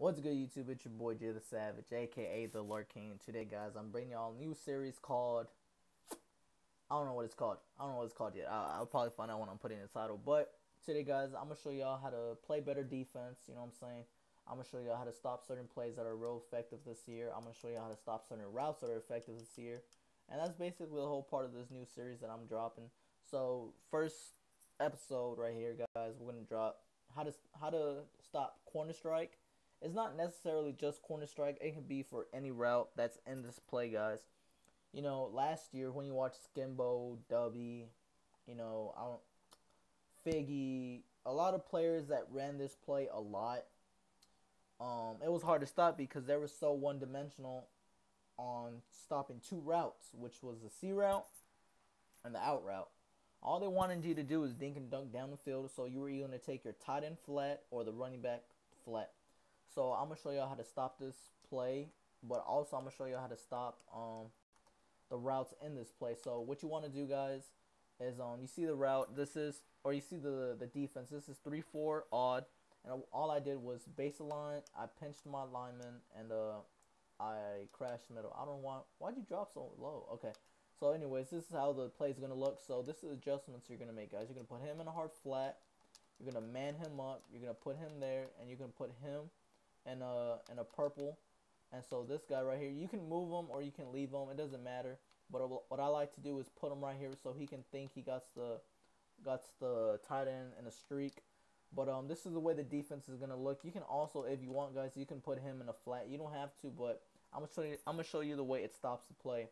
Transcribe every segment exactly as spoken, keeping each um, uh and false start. What's good, YouTube? It's your boy Jay the Savage, aka the Lark King. Today, guys, I'm bringing y'all a new series called I don't know what it's called. I don't know what it's called yet. I, I'll probably find out when I'm putting in the title. But today, guys, I'm gonna show y'all how to play better defense. You know what I'm saying? I'm gonna show y'all how to stop certain plays that are real effective this year. I'm gonna show y'all how to stop certain routes that are effective this year. And that's basically the whole part of this new series that I'm dropping. So first episode right here, guys, we're gonna drop how to how to stop corner strike. It's not necessarily just corner strike. It can be for any route that's in this play, guys. You know, last year when you watched Skimbo, Dubby, you know, I don't, Figgy, a lot of players that ran this play a lot. Um, it was hard to stop because they were so one-dimensional on stopping two routes, which was the C route and the out route. All they wanted you to do is dink and dunk down the field, so you were either going to take your tight end flat or the running back flat. So I'm going to show y'all how to stop this play, but also I'm going to show y'all how to stop um, the routes in this play. So what you want to do, guys, is um you see the route, this is, or you see the, the defense, this is three four odd, and all I did was baseline, I pinched my lineman, and uh, I crashed middle. I don't want, why'd you drop so low? Okay, so anyways, this is how the play is going to look. So this is adjustments you're going to make, guys. You're going to put him in a hard flat, you're going to man him up, you're going to put him there, and you're going to put him and uh and a purple. And so this guy right here, you can move him or you can leave him, it doesn't matter, but what I like to do is put him right here so he can think he got the got the tight end and a streak. But um this is the way the defense is going to look. You can also, if you want, guys, you can put him in a flat. You don't have to, but I'm gonna show you I'm gonna show you the way it stops the play,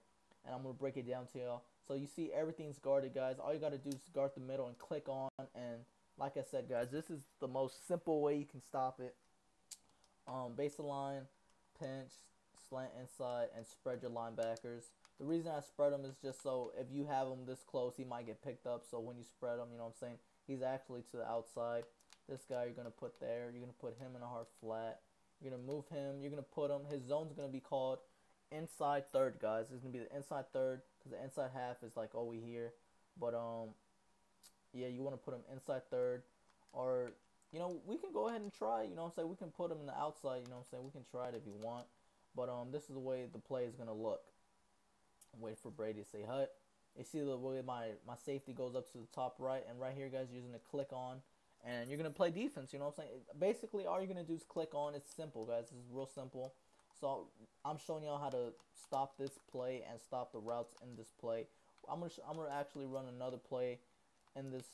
and I'm gonna break it down to y'all. So you see everything's guarded, guys. All you got to do is guard the middle and click on, and like I said, guys, this is the most simple way you can stop it. Um, baseline, pinch, slant inside, and spread your linebackers. The reason I spread them is just so if you have him this close, he might get picked up. So when you spread him, you know what I'm saying, he's actually to the outside. This guy you're going to put there. You're going to put him in a hard flat. You're going to move him. You're going to put him. His zone's going to be called inside third, guys. It's going to be the inside third because the inside half is like, oh, we here. But, um, yeah, you want to put him inside third, or... You know, we can go ahead and try, you know what I'm saying? We can put him in the outside, you know what I'm saying? We can try it if you want. But um, this is the way the play is going to look. Wait for Brady to say hut. You see the way my, my safety goes up to the top right. And right here, guys, you're using the click on. And you're going to play defense, you know what I'm saying? Basically, all you're going to do is click on. It's simple, guys. It's real simple. So I'm showing y'all how to stop this play and stop the routes in this play. I'm going to I'm gonna actually run another play in this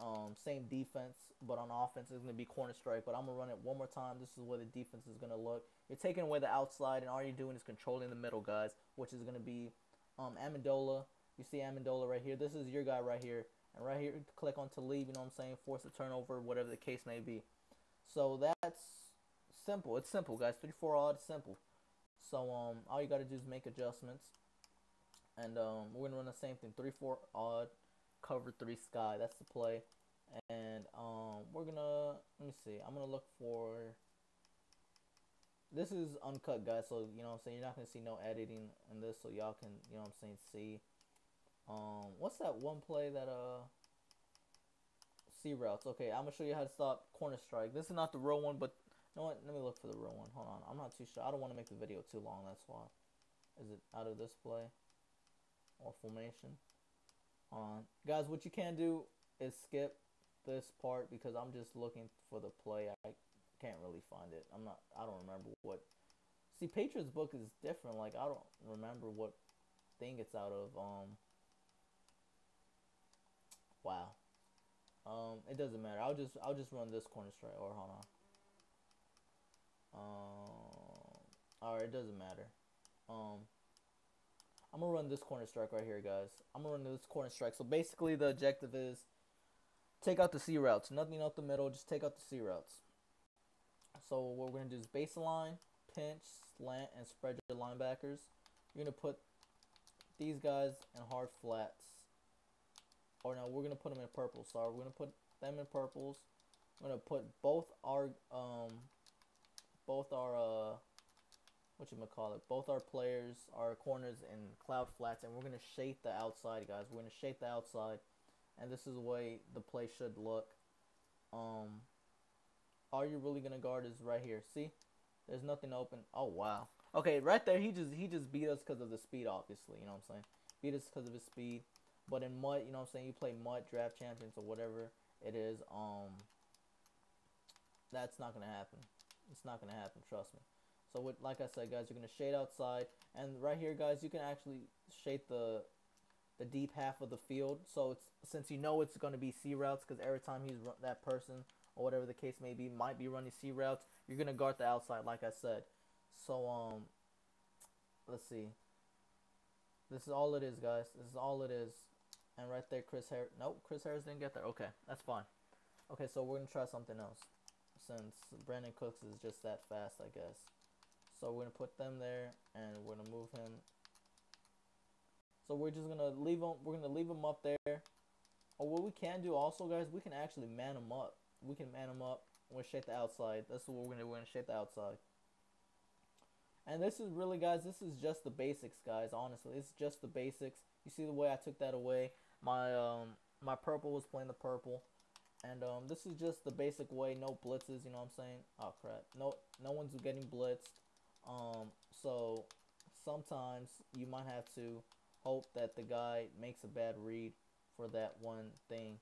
Um, same defense, but on offense it's going to be corner strike, but I'm going to run it one more time. This is where the defense is going to look. You're taking away the outside, and all you're doing is controlling the middle, guys, which is going to be um, Amendola. You see Amendola right here. This is your guy right here, and right here, click on to leave, you know what I'm saying, force a turnover, whatever the case may be. So that's simple. It's simple, guys. three four odd, simple. So um, all you got to do is make adjustments, and um, we're going to run the same thing, three four odd, cover three sky. That's the play. And um we're gonna let me see I'm gonna look for, this is uncut, guys, so you know what I'm saying, you're not gonna see no editing in this, so y'all can, you know what I'm saying, see um what's that one play that uh C routes. Okay, I'm gonna show you how to stop corner strike. This is not the real one, but you know what, let me look for the real one. Hold on, I'm not too sure. I don't want to make the video too long, that's why. Is it out of this play or formation? On. Guys, what you can do is skip this part because I'm just looking for the play. I can't really find it. I'm not. I don't remember what. See, Patriots book is different. Like, I don't remember what thing it's out of. Um. Wow. Um. It doesn't matter. I'll just. I'll just run this corner strike. Or hold on. Um. All right. It doesn't matter. Um. I'm going to run this corner strike right here, guys. I'm going to run this corner strike. So basically the objective is take out the C routes. Nothing out the middle. Just take out the C routes. So what we're going to do is baseline, pinch, slant, and spread your linebackers. You're going to put these guys in hard flats. Or no, we're going to put them in purple. Sorry, we're going to put them in purples. We're going to put both our, um, both our, uh, what you gonna call it? Both our players, our corners, in cloud flats, and we're gonna shape the outside, guys. We're gonna shape the outside, and this is the way the play should look. Um, all you're really gonna guard is right here. See, There's nothing open. Oh, wow. Okay, right there, he just he just beat us because of the speed, obviously. You know what I'm saying? Beat us because of his speed. But in M U T, you know what I'm saying? You play M U T, Draft Champions, or whatever it is. Um, That's not going to happen. It's not going to happen, trust me. So, with, like I said, guys, you're going to shade outside. And right here, guys, you can actually shade the the deep half of the field. So, it's since you know it's going to be C routes, because every time he's run, that person, or whatever the case may be, might be running C routes, you're going to guard the outside, like I said. So, um, let's see. This is all it is, guys. This is all it is. And right there, Chris Harris. Nope, Chris Harris didn't get there. Okay, that's fine. Okay, so we're going to try something else, since Brandon Cooks is just that fast, I guess. So we're going to put them there, and we're going to move him. So we're just going to leave him. We're going to leave him up there. Or what we can do also, guys, we can actually man him up. We can man him up. We're going to shape the outside. That's what we're going to do. We're going to shape the outside. And this is really, guys, this is just the basics, guys, honestly. It's just the basics. You see the way I took that away. My um my purple was playing the purple. And um this is just the basic way. No blitzes, you know what I'm saying? Oh, crap. No, no one's getting blitzed. Um, so sometimes you might have to hope that the guy makes a bad read for that one thing.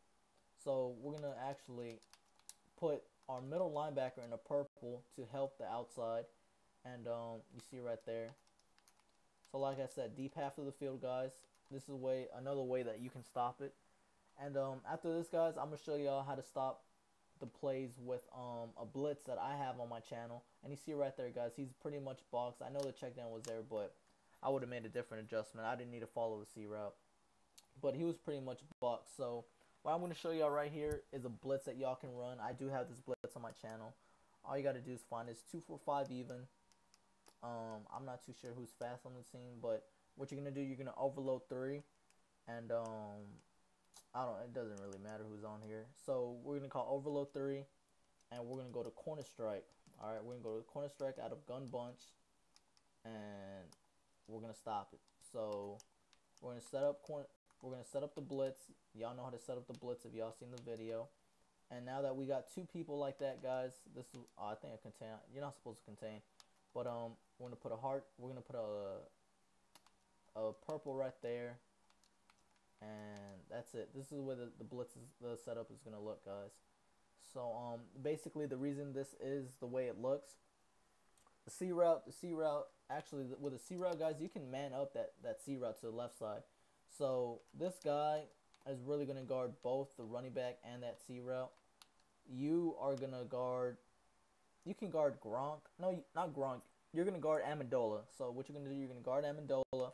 So we're going to actually put our middle linebacker in a purple to help the outside. And um, you see right there. So like I said, deep half of the field, guys. This is a way, another way that you can stop it. And um, after this, guys, I'm going to show y'all how to stop the plays with um, a blitz that I have on my channel. And you see right there, guys, he's pretty much boxed. I know the check down was there, but I would have made a different adjustment. I didn't need to follow the C route. But he was pretty much boxed. So what I'm going to show y'all right here is a blitz that y'all can run. I do have this blitz on my channel. All you got to do is find this two four five even. Um, I'm not too sure who's fast on the team, but what you're going to do, you're going to overload three, and um, I don't, it doesn't really matter who's on here. So we're going to call overload three, and we're going to go to corner strike. All right, we're going to go to corner strike out of gun bunch, and we're going to stop it. So we're going to set up corner, we're going to set up the blitz. Y'all know how to set up the blitz if y'all seen the video. And now that we got two people like that, guys, this is, oh, I think I contain, you're not supposed to contain. But um, we're gonna put a heart. We're gonna put a a purple right there, and that's it. This is where the, the blitz is, the setup is gonna look, guys. So um, basically the reason this is the way it looks, the C route, the C route. Actually, with a C route, guys, you can man up that that C route to the left side. So this guy is really gonna guard both the running back and that C route. You are gonna guard. You can guard Gronk. No, not Gronk. You're going to guard Amendola. So what you're going to do, you're going to guard Amendola.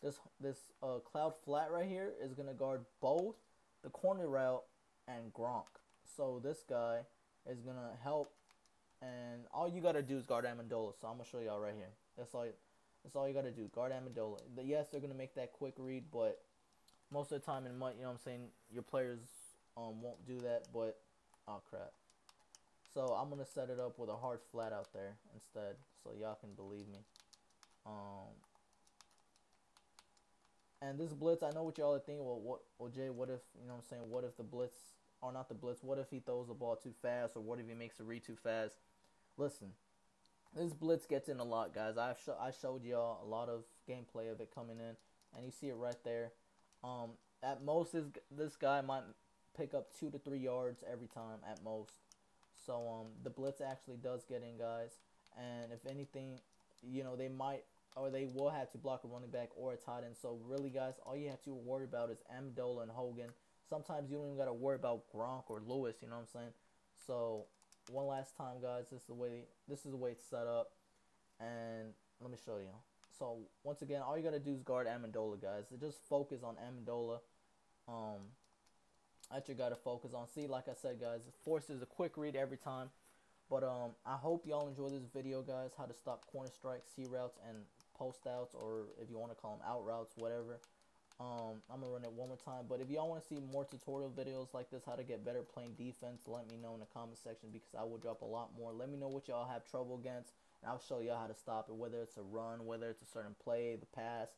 This this uh, cloud flat right here is going to guard both the corner route and Gronk. So this guy is going to help. And all you got to do is guard Amendola. So I'm going to show y'all right here. That's all, that's all you got to do. Guard Amendola. The, yes, they're going to make that quick read. But most of the time in M U T, you know what I'm saying, your players um won't do that. But, oh, crap. So I'm going to set it up with a hard flat out there instead, so y'all can believe me. Um, and this blitz, I know what y'all are thinking, well, what, well, Jay, what if, you know what I'm saying, what if the blitz, or not the blitz, what if he throws the ball too fast, or what if he makes a read too fast? Listen, this blitz gets in a lot, guys. I've sh I showed y'all a lot of gameplay of it coming in, and you see it right there. Um, at most, this, this guy might pick up two to three yards every time, at most. So um, the blitz actually does get in, guys, and if anything, you know, they might or they will have to block a running back or a tight end. So really, guys, all you have to worry about is Amendola and Hogan. Sometimes you don't even got to worry about Gronk or Lewis, you know what I'm saying? So one last time, guys, this is the way this is the way it's set up, and let me show you. So once again, all you got to do is guard Amendola, guys. So just focus on Amendola. Um. That you gotta focus on. See, like I said, guys, it forces a quick read every time. But um, I hope y'all enjoy this video, guys. How to stop corner strikes, C routes, and post outs, or if you want to call them out routes, whatever. Um, I'm gonna run it one more time. But if y'all want to see more tutorial videos like this, how to get better playing defense, let me know in the comment section, because I will drop a lot more. Let me know what y'all have trouble against, and I'll show y'all how to stop it. Whether it's a run, whether it's a certain play, the pass,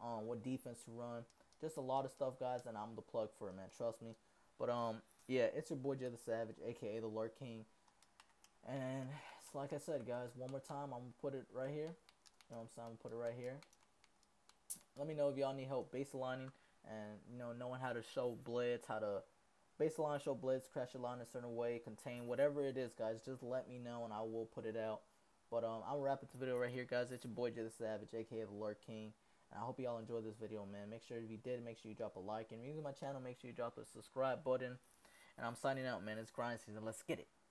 um, what defense to run, just a lot of stuff, guys. And I'm the plug for it, man. Trust me. But, um, yeah, it's your boy Jay the Savage, a k a the Lark King, and it's like I said, guys, one more time, I'm going to put it right here. You know what I'm saying? I'm going to put it right here. Let me know if y'all need help base aligning and, you know, knowing how to show blitz, how to base align, show blitz, crash your line in a certain way, contain, whatever it is, guys. Just let me know and I will put it out. But um, I'll wrap up the video right here, guys. It's your boy Jay the Savage, aka the Lark King. And I hope y'all enjoyed this video, man. Make sure if you did, make sure you drop a like. And if you're new to my channel, make sure you drop the subscribe button. And I'm signing out, man. It's grind season. Let's get it.